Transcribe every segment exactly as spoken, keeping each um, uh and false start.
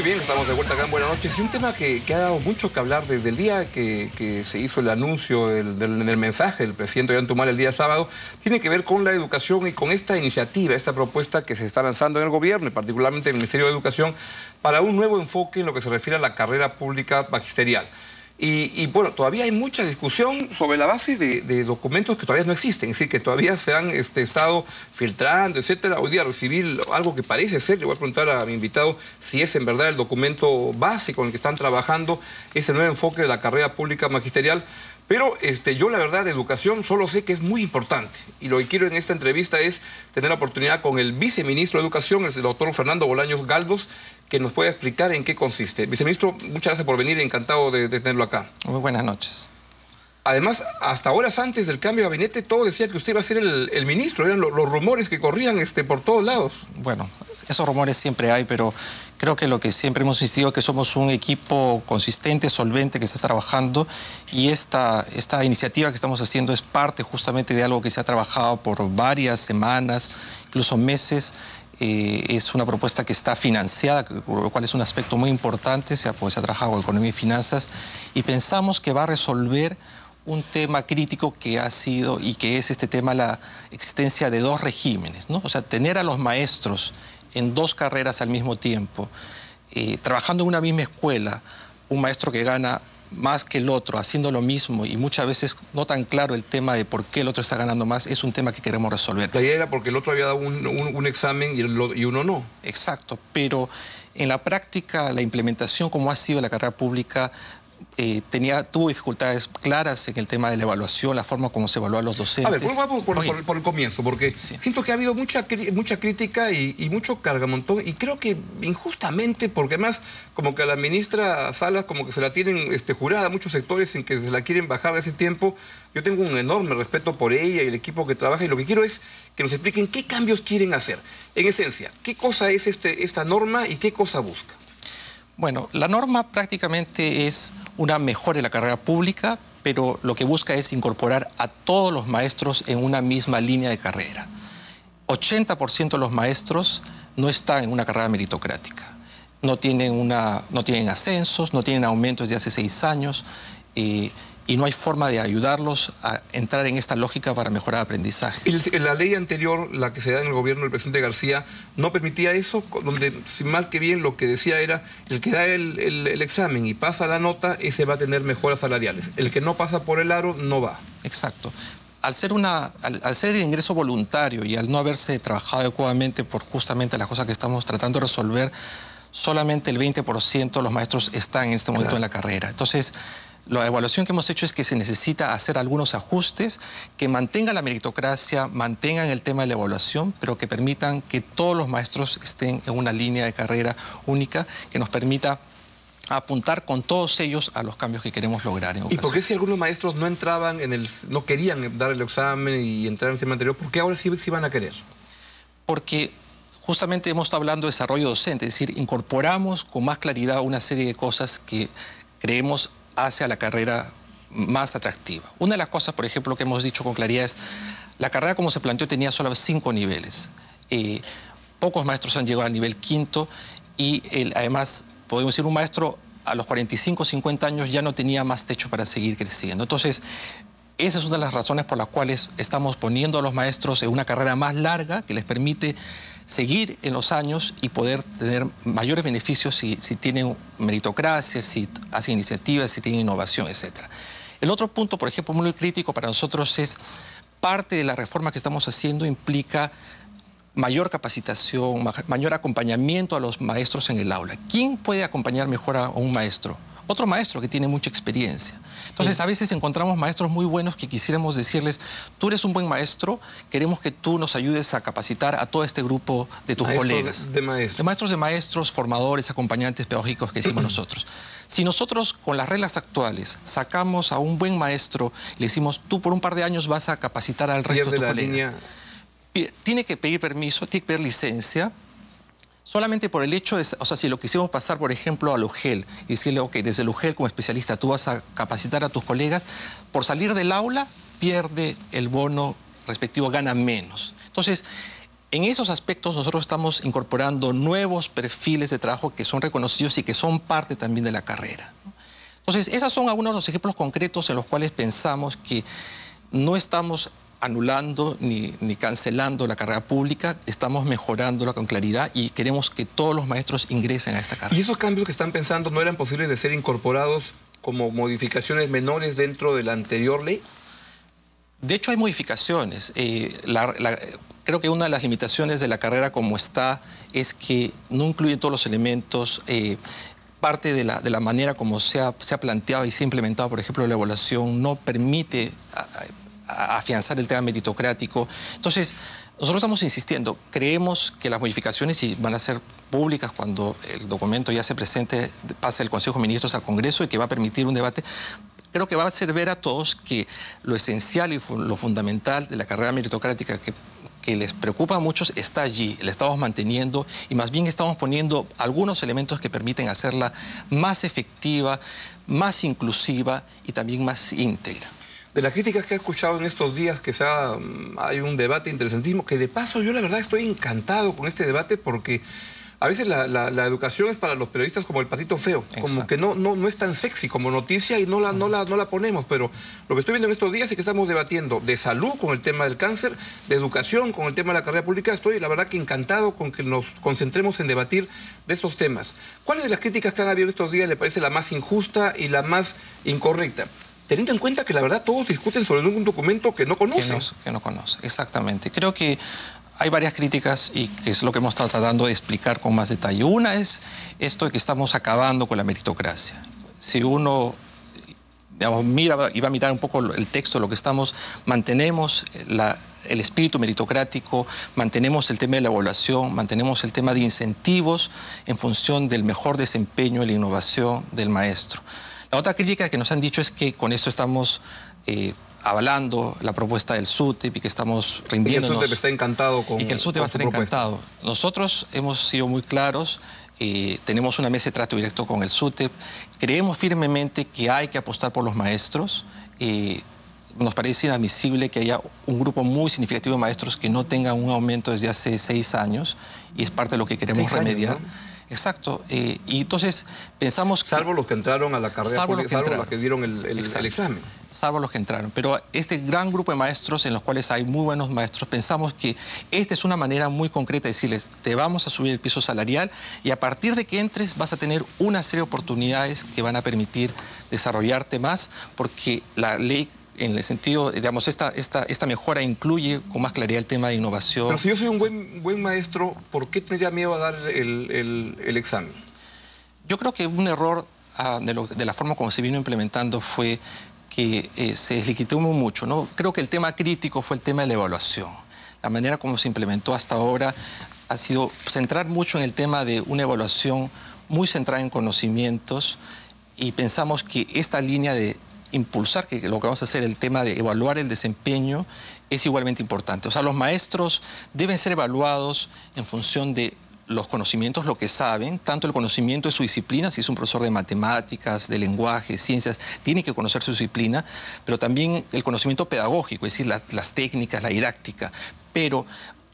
Muy bien, estamos de vuelta acá en Buenas Noches. Y un tema que, que ha dado mucho que hablar desde el día que, que se hizo el anuncio del, del, del mensaje del presidente Ollantumal el día sábado, tiene que ver con la educación y con esta iniciativa, esta propuesta que se está lanzando en el gobierno y particularmente en el Ministerio de Educación para un nuevo enfoque en lo que se refiere a la carrera pública magisterial. Y, y bueno, todavía hay mucha discusión sobre la base de, de documentos que todavía no existen, es decir, que todavía se han este, estado filtrando, etcétera. Hoy día recibí algo que parece ser, le voy a preguntar a mi invitado si es en verdad el documento básico en el que están trabajando ese nuevo enfoque de la carrera pública magisterial. Pero este, yo la verdad de educación solo sé que es muy importante y lo que quiero en esta entrevista es tener la oportunidad con el viceministro de Educación, el doctor Fernando Bolaños Galgos, que nos pueda explicar en qué consiste. Viceministro, muchas gracias por venir, encantado de, de tenerlo acá. Muy buenas noches. Además, hasta horas antes del cambio de gabinete, todo decía que usted iba a ser el, el ministro, eran lo, los rumores que corrían este, por todos lados. Bueno, esos rumores siempre hay, pero creo que lo que siempre hemos insistido es que somos un equipo consistente, solvente, que está trabajando, y esta, esta iniciativa que estamos haciendo es parte justamente de algo que se ha trabajado por varias semanas, incluso meses. Eh, es una propuesta que está financiada, lo cual es un aspecto muy importante, se ha, pues, se ha trabajado con economía y finanzas, y pensamos que va a resolver un tema crítico que ha sido y que es este tema la existencia de dos regímenes, ¿no? O sea, tener a los maestros en dos carreras al mismo tiempo, eh, trabajando en una misma escuela, un maestro que gana más que el otro, haciendo lo mismo y muchas veces no tan claro el tema de por qué el otro está ganando más, es un tema que queremos resolver. La idea era porque el otro había dado un, un, un examen y, el, y uno no. Exacto, pero en la práctica, la implementación como ha sido la carrera pública, Eh, tenía, tuvo dificultades claras en el tema de la evaluación, la forma como se evalúan los docentes. A ver, volvamos por, por, por, por el comienzo, porque sí. Siento que ha habido mucha, mucha crítica y, y mucho cargamontón, y creo que injustamente, porque además como que a la ministra Salas como que se la tienen este, jurada, muchos sectores en que se la quieren bajar de ese tiempo. Yo tengo un enorme respeto por ella y el equipo que trabaja, y lo que quiero es que nos expliquen qué cambios quieren hacer. En esencia, ¿qué cosa es este, esta norma y qué cosa busca? Bueno, la norma prácticamente es una mejora en la carrera pública, pero lo que busca es incorporar a todos los maestros en una misma línea de carrera. ochenta por ciento de los maestros no están en una carrera meritocrática. No tienen, una, no tienen ascensos, no tienen aumentos de hace seis años eh, y no hay forma de ayudarlos a entrar en esta lógica para mejorar el aprendizaje. La ley anterior, la que se da en el gobierno del presidente García, no permitía eso, donde, sin mal que bien, lo que decía era el que da el, el, el examen y pasa la nota, ese va a tener mejoras salariales. El que no pasa por el aro, no va. Exacto. Al ser, una, al, al ser el ingreso voluntario y al no haberse trabajado adecuadamente por justamente las cosas que estamos tratando de resolver, solamente el veinte por ciento de los maestros están en este momento, claro, en la carrera. Entonces, la evaluación que hemos hecho es que se necesita hacer algunos ajustes que mantengan la meritocracia, mantengan el tema de la evaluación, pero que permitan que todos los maestros estén en una línea de carrera única, que nos permita apuntar con todos ellos a los cambios que queremos lograr en educación. ¿Y por qué si algunos maestros no entraban en el, no querían dar el examen y entrar en el sistema anterior, por qué ahora sí, sí van a querer? Porque justamente hemos estado hablando de desarrollo docente, es decir, incorporamos con más claridad una serie de cosas que creemos hacia la carrera más atractiva. Una de las cosas, por ejemplo, que hemos dicho con claridad es la carrera como se planteó tenía solo cinco niveles. Eh, pocos maestros han llegado al nivel quinto y el, además podemos decir un maestro a los cuarenta y cinco, cincuenta años ya no tenía más techo para seguir creciendo. Entonces, esa es una de las razones por las cuales estamos poniendo a los maestros en una carrera más larga que les permite seguir en los años y poder tener mayores beneficios si, si tienen meritocracia, si hacen iniciativas, si tienen innovación, etcétera. El otro punto, por ejemplo, muy crítico para nosotros es parte de la reforma que estamos haciendo implica mayor capacitación, mayor acompañamiento a los maestros en el aula. ¿Quién puede acompañar mejor a un maestro? Otro maestro que tiene mucha experiencia. Entonces, sí, a veces encontramos maestros muy buenos que quisiéramos decirles, tú eres un buen maestro, queremos que tú nos ayudes a capacitar a todo este grupo de tus maestros colegas. De maestros. De maestros de maestros, formadores, acompañantes pedagógicos que hicimos nosotros. Si nosotros, con las reglas actuales, sacamos a un buen maestro, le decimos, tú por un par de años vas a capacitar al resto de tus colegas. Línea. Tiene que pedir permiso, tiene que pedir licencia. Solamente por el hecho de, o sea, si lo quisimos pasar, por ejemplo, al U G E L y decirle, ok, desde el U G E L como especialista tú vas a capacitar a tus colegas, por salir del aula pierde el bono respectivo, gana menos. Entonces, En esos aspectos nosotros estamos incorporando nuevos perfiles de trabajo que son reconocidos y que son parte también de la carrera. Entonces, esos son algunos de los ejemplos concretos en los cuales pensamos que no estamos anulando ni, ni cancelando la carrera pública, estamos mejorándola con claridad y queremos que todos los maestros ingresen a esta carrera. ¿Y esos cambios que están pensando no eran posibles de ser incorporados como modificaciones menores dentro de la anterior ley? De hecho, hay modificaciones. Eh, la, la, creo que una de las limitaciones de la carrera como está es que no incluye todos los elementos. Eh, parte de la, de la manera como se ha, se ha planteado y se ha implementado, por ejemplo, la evaluación, no permite a, a afianzar el tema meritocrático. Entonces, nosotros estamos insistiendo. Creemos que las modificaciones, y van a ser públicas cuando el documento ya se presente, pase del Consejo de Ministros al Congreso y que va a permitir un debate. Creo que va a ser ver a todos que lo esencial y lo fundamental de la carrera meritocrática que, que les preocupa a muchos está allí, la estamos manteniendo y más bien estamos poniendo algunos elementos que permiten hacerla más efectiva, más inclusiva y también más íntegra. De las críticas que he escuchado en estos días, que sea, hay un debate interesantísimo, que de paso yo la verdad estoy encantado con este debate porque... A veces la, la, la educación es para los periodistas como el patito feo, exacto, como que no, no, no es tan sexy como noticia y no la, no, la, no la ponemos, pero lo que estoy viendo en estos días es que estamos debatiendo de salud con el tema del cáncer, de educación con el tema de la carrera pública. Estoy la verdad que encantado con que nos concentremos en debatir de esos temas. ¿Cuál de las críticas que han habido estos días le parece la más injusta y la más incorrecta? Teniendo en cuenta que la verdad todos discuten sobre un documento que no conocen. Que no, que no conoce, exactamente. Creo que... hay varias críticas y que es lo que hemos estado tratando de explicar con más detalle. Una es esto de que estamos acabando con la meritocracia. Si uno, digamos, mira y va a mirar un poco el texto, lo que estamos, mantenemos la, el espíritu meritocrático, mantenemos el tema de la evaluación, mantenemos el tema de incentivos en función del mejor desempeño y la innovación del maestro. La otra crítica que nos han dicho es que con esto estamos... Eh, avalando la propuesta del SUTEP y que estamos rindiéndonos. Y que el SUTEP está encantado con... Y que el SUTEP va a estar encantado. Nosotros hemos sido muy claros, eh, tenemos una mesa de trato directo con el SUTEP, creemos firmemente que hay que apostar por los maestros, eh, nos parece inadmisible que haya un grupo muy significativo de maestros que no tengan un aumento desde hace seis años y es parte de lo que queremos remediar. Seis años, ¿no? Exacto, eh, y entonces pensamos... Salvo que, los que entraron a la carrera, salvo los que, salvo los que dieron el, el, el examen. Salvo los que entraron, pero este gran grupo de maestros en los cuales hay muy buenos maestros, pensamos que esta es una manera muy concreta de decirles, te vamos a subir el piso salarial y a partir de que entres vas a tener una serie de oportunidades que van a permitir desarrollarte más, porque la ley... en el sentido, digamos, esta, esta, esta mejora incluye con más claridad el tema de innovación. Pero si yo soy un buen, buen maestro, ¿por qué tendría miedo a dar el, el, el examen? Yo creo que un error uh, de, lo, de la forma como se vino implementando fue que eh, se deslegitimó mucho, ¿no? Creo que el tema crítico fue el tema de la evaluación. La manera como se implementó hasta ahora ha sido centrar mucho en el tema de una evaluación muy centrada en conocimientos y pensamos que esta línea de impulsar, que lo que vamos a hacer, el tema de evaluar el desempeño, es igualmente importante. O sea, los maestros deben ser evaluados en función de los conocimientos, lo que saben, tanto el conocimiento de su disciplina, si es un profesor de matemáticas, de lenguaje, ciencias, tiene que conocer su disciplina, pero también el conocimiento pedagógico, es decir, la, las técnicas, la didáctica. Pero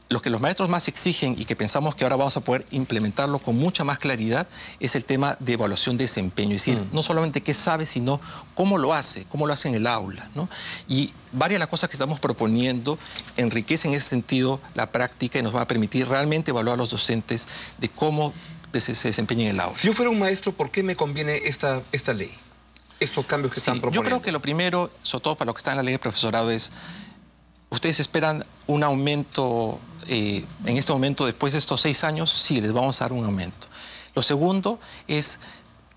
lo que los maestros más exigen y que pensamos que ahora vamos a poder implementarlo con mucha más claridad es el tema de evaluación de desempeño. Es decir, mm. no solamente qué sabe, sino cómo lo hace, cómo lo hace en el aula, ¿no? Y varias de las cosas que estamos proponiendo enriquecen en ese sentido la práctica y nos va a permitir realmente evaluar a los docentes de cómo se desempeñan en el aula. Si yo fuera un maestro, ¿por qué me conviene esta, esta ley? Estos cambios que sí, están proponiendo. Yo creo que lo primero, sobre todo para lo que está en la ley de profesorado, es... ¿ustedes esperan un aumento eh, en este momento después de estos seis años? Sí, les vamos a dar un aumento. Lo segundo es,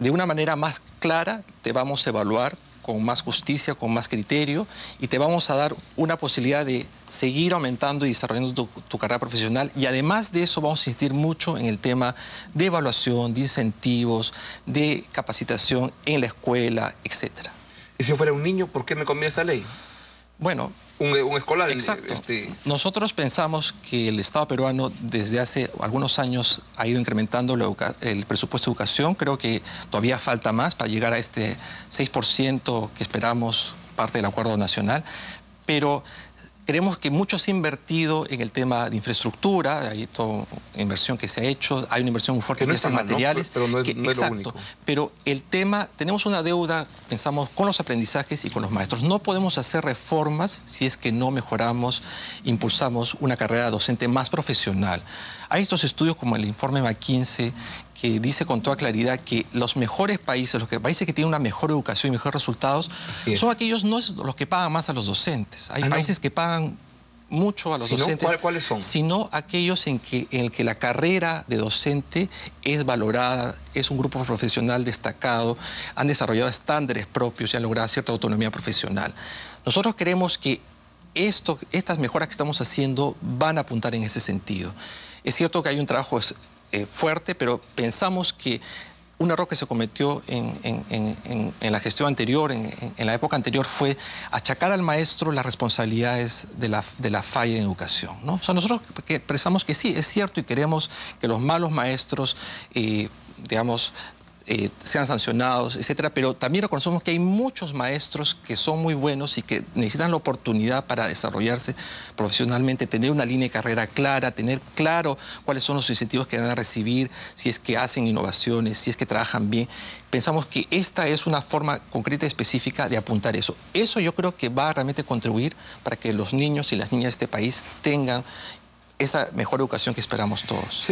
de una manera más clara, te vamos a evaluar con más justicia, con más criterio y te vamos a dar una posibilidad de seguir aumentando y desarrollando tu, tu carrera profesional. Y además de eso vamos a insistir mucho en el tema de evaluación, de incentivos, de capacitación en la escuela, etcétera. Y si yo fuera un niño, ¿por qué me conviene esta ley? Bueno... Un, un escolar. Exacto. Este... Nosotros pensamos que el Estado peruano desde hace algunos años ha ido incrementando la el presupuesto de educación. Creo que todavía falta más para llegar a este seis por ciento que esperamos parte del acuerdo nacional. Pero Creemos que mucho se ha invertido en el tema de infraestructura, hay toda inversión que se ha hecho, hay una inversión muy fuerte en estos materiales. Pero no es, que, no es exacto, lo único. Pero el tema, tenemos una deuda, pensamos, con los aprendizajes y con los maestros. No podemos hacer reformas si es que no mejoramos, impulsamos una carrera docente más profesional. Hay estos estudios como el informe McKinsey, que dice con toda claridad que los mejores países, los que, países que tienen una mejor educación y mejores resultados, son aquellos no los que pagan más a los docentes. Hay ah, países no. que pagan mucho a los si docentes, no, ¿cuál, ¿cuáles son? Sino aquellos en que, en el que la carrera de docente es valorada, es un grupo profesional destacado, han desarrollado estándares propios y han logrado cierta autonomía profesional. Nosotros creemos que esto, estas mejoras que estamos haciendo van a apuntar en ese sentido. Es cierto que hay un trabajo Eh, fuerte, pero pensamos que un error que se cometió en, en, en, en la gestión anterior, en, en, en la época anterior, fue achacar al maestro las responsabilidades de la, de la falla en educación, ¿no? O sea, nosotros pensamos que sí, es cierto, y queremos que los malos maestros, eh, digamos, Eh, sean sancionados, etcétera, pero también reconocemos que hay muchos maestros que son muy buenos y que necesitan la oportunidad para desarrollarse profesionalmente, tener una línea de carrera clara, tener claro cuáles son los incentivos que van a recibir, si es que hacen innovaciones, si es que trabajan bien. Pensamos que esta es una forma concreta y específica de apuntar eso. Eso yo creo que va a realmente contribuir para que los niños y las niñas de este país tengan esa mejor educación que esperamos todos. Sí.